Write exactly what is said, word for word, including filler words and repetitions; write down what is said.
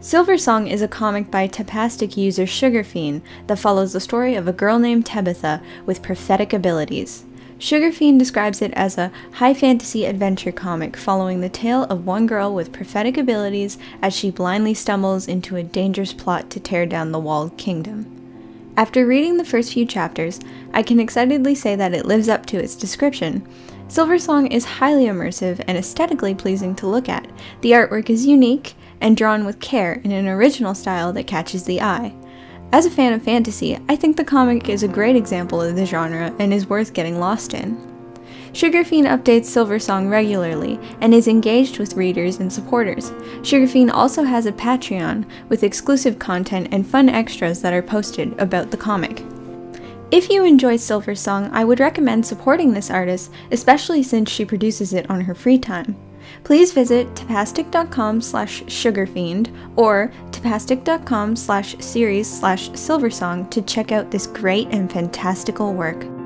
Silversong is a comic by Tapastic user Sugarfiend that follows the story of a girl named Tabitha with prophetic abilities. Sugarfiend describes it as a high fantasy adventure comic following the tale of one girl with prophetic abilities as she blindly stumbles into a dangerous plot to tear down the walled kingdom. After reading the first few chapters, I can excitedly say that it lives up to its description. Silversong is highly immersive and aesthetically pleasing to look at. The artwork is unique and drawn with care in an original style that catches the eye. As a fan of fantasy, I think the comic is a great example of the genre and is worth getting lost in. Sugarfiend updates Silversong regularly and is engaged with readers and supporters. Sugarfiend also has a Patreon with exclusive content and fun extras that are posted about the comic. If you enjoy Silversong, I would recommend supporting this artist, especially since she produces it on her free time. Please visit tapastic.com slash sugarfiend or tapastic.com slash series slash silversong to check out this great and fantastical work.